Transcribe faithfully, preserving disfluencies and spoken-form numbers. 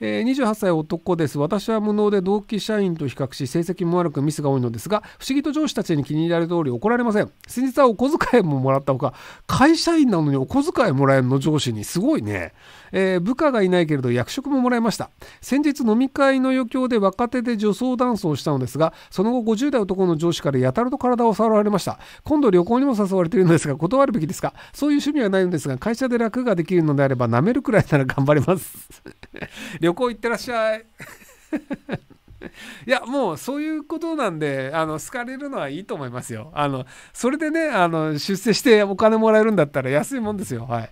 えー、にじゅうはっさい男です。私は無能で同期社員と比較し成績も悪くミスが多いのですが、不思議と上司たちに気に入られる通り怒られません。先日はお小遣いももらったほか、会社員なのにお小遣いもらえるの上司に、すごいね。えー、部下がいないけれど役職ももらいました。先日飲み会の余興で若手で女装ダンスをしたのですが、その後ごじゅうだい男の上司からやたらと体を触られました。今度旅行にも誘われているのですが断るべきですか？そういう趣味はないのですが、会社で楽ができるのであれば舐めるくらいなら頑張ります旅行行ってらっしゃいいや、もうそういうことなんで、あの好かれるのはいいと思いますよ。あのそれでね、あの出世してお金もらえるんだったら安いもんですよ。はい。